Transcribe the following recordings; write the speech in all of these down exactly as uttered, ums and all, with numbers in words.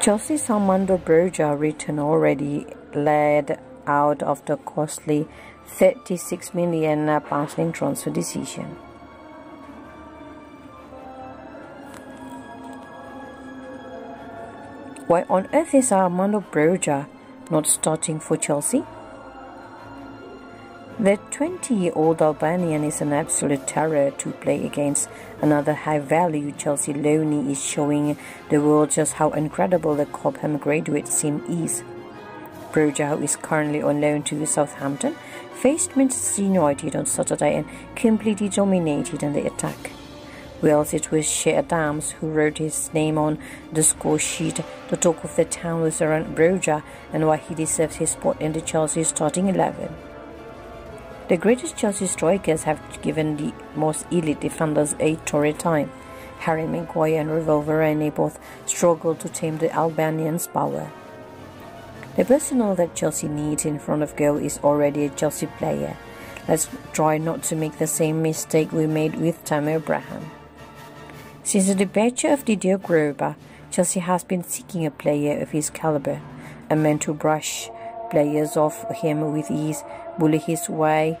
Chelsea's Armando Broja, written already, led out of the costly thirty-six million pounds transfer decision. Why on earth is Armando Broja not starting for Chelsea? The twenty-year-old Albanian is an absolute terror to play against. Another high-value Chelsea loanee is showing the world just how incredible the Cobham graduate team is. Broja, who is currently on loan to Southampton, faced Manchester United on Saturday and completely dominated in the attack. Whilst it was Che Adams who wrote his name on the score sheet, the talk of the town was around Broja and why he deserves his spot in the Chelsea starting eleven. The greatest Chelsea strikers have given the most elite defenders a torrid time. Harry Maguire and Raphael Varane both struggled to tame the Albanians' power. The personnel that Chelsea needs in front of goal is already a Chelsea player. Let's try not to make the same mistake we made with Tammy Abraham. Since the departure of Didier Drogba, Chelsea has been seeking a player of his caliber, a man to brush players off him with ease, bully his way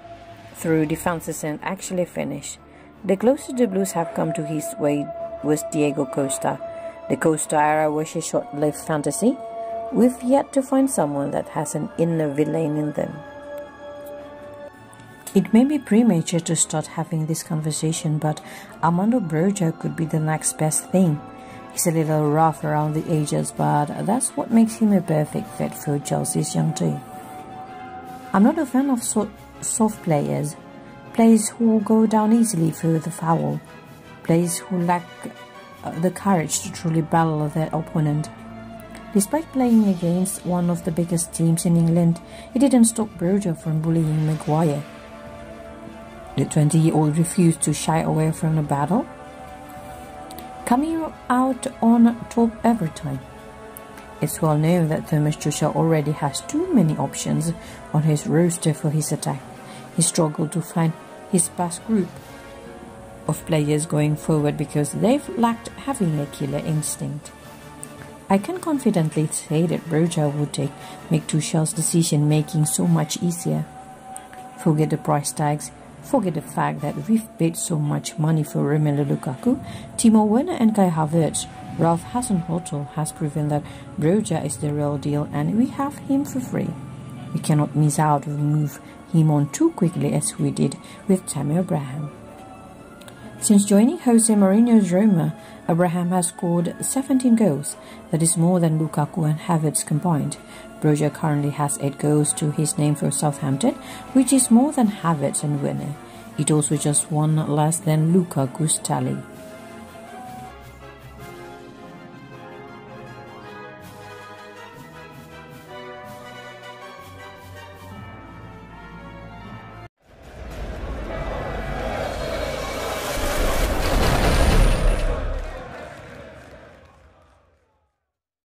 through defenses and actually finish. The closest the Blues have come to his way was Diego Costa. The Costa era was a short-lived fantasy. We've yet to find someone that has an inner villain in them. It may be premature to start having this conversation, but Armando Broja could be the next best thing. He's a little rough around the edges, but that's what makes him a perfect fit for Chelsea's young team. I'm not a fan of so soft players, players who go down easily for the foul, players who lack the courage to truly battle their opponent. Despite playing against one of the biggest teams in England, it didn't stop Broja from bullying Maguire. The twenty-year-old refused to shy away from the battle, coming out on top every time. It's well known that Thomas Tuchel already has too many options on his roster for his attack. He struggled to find his best group of players going forward because they've lacked having a killer instinct. I can confidently say that Broja would take make Tuchel's decision-making so much easier. Forget the price tags. Forget the fact that we've paid so much money for Romelu Lukaku, Timo Werner and Kai Havertz. Ralph Hasenhüttl has proven that Broja is the real deal and we have him for free. We cannot miss out or move him on too quickly as we did with Tammy Abraham. Since joining Jose Mourinho's Roma, Abraham has scored seventeen goals. That is more than Lukaku and Havertz combined. Broja currently has eight goals to his name for Southampton, which is more than Havertz and Werner. It also just one less than Lukaku's tally.